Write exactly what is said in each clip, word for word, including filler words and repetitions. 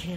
kill.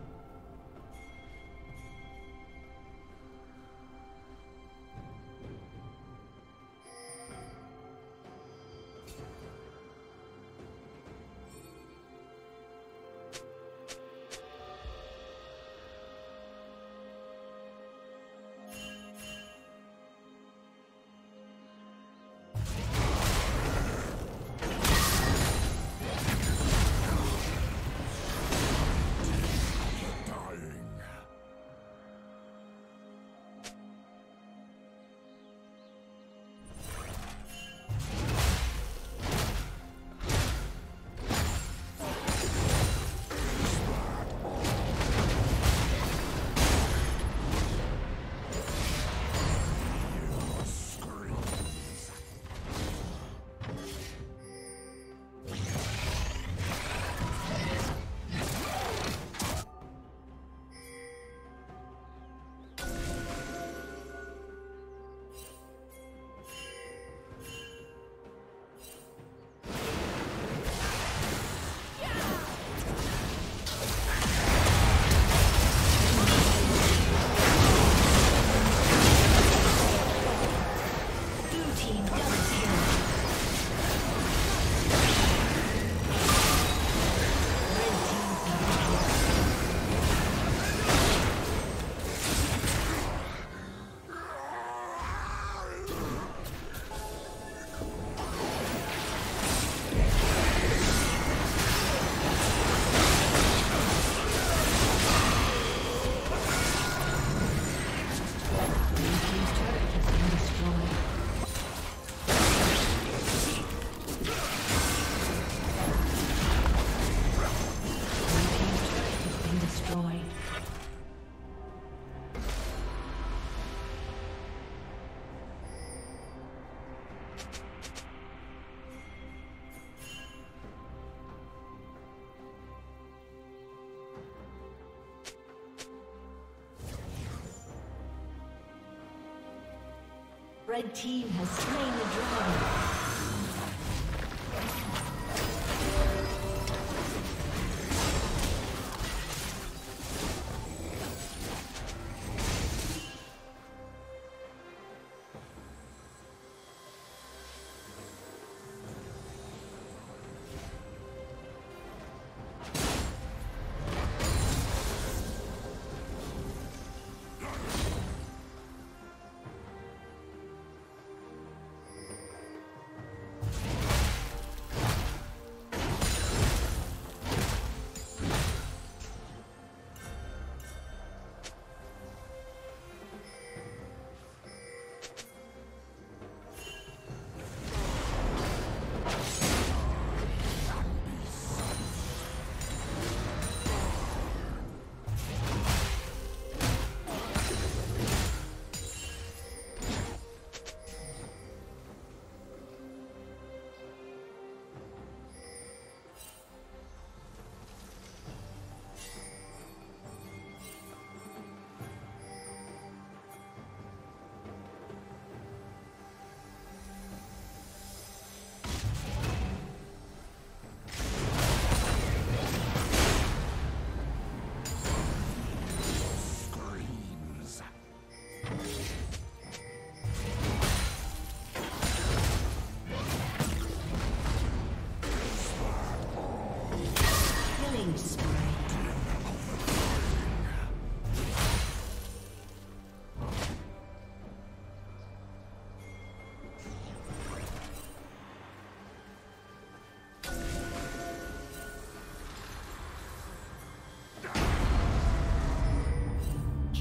Red team has slain the dragon.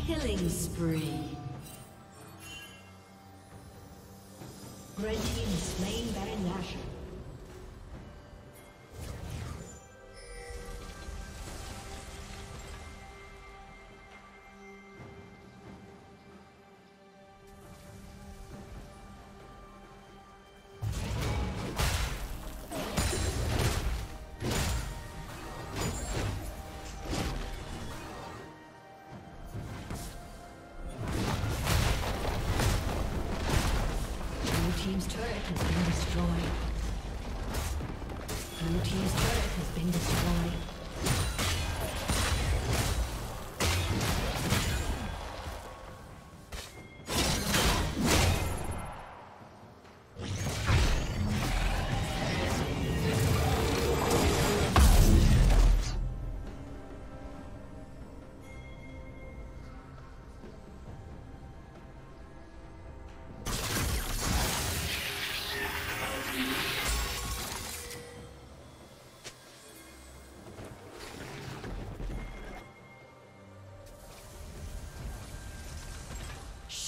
Killing spree. Red team slain Baron Nashor. Blue team's turret has been destroyed. Blue team's turret has been destroyed.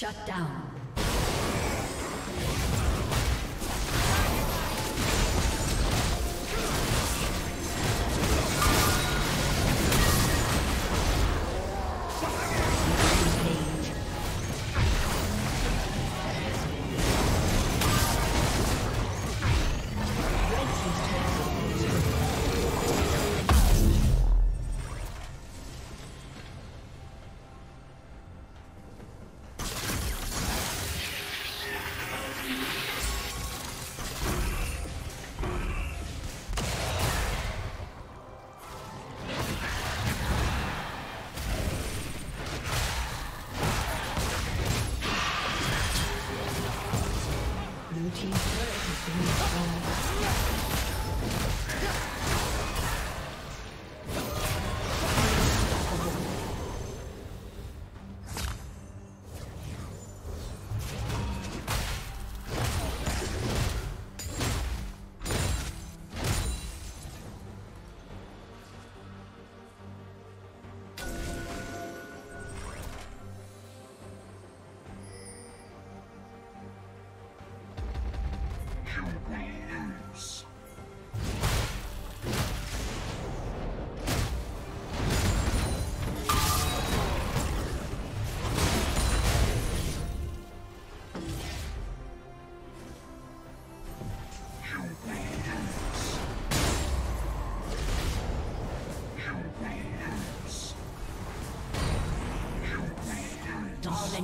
Shut down.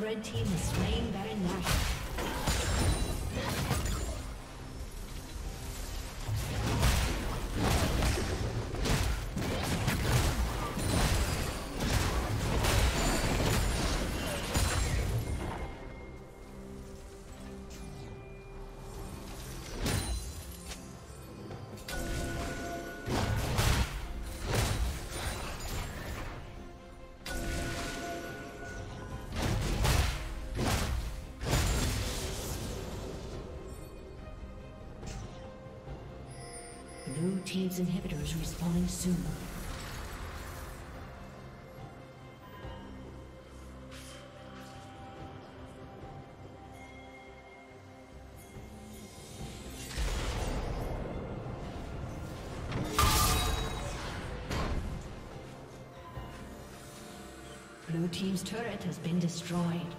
Red team is slain Baron Nashor. Blue team's inhibitor is respawning soon. Blue team's turret has been destroyed.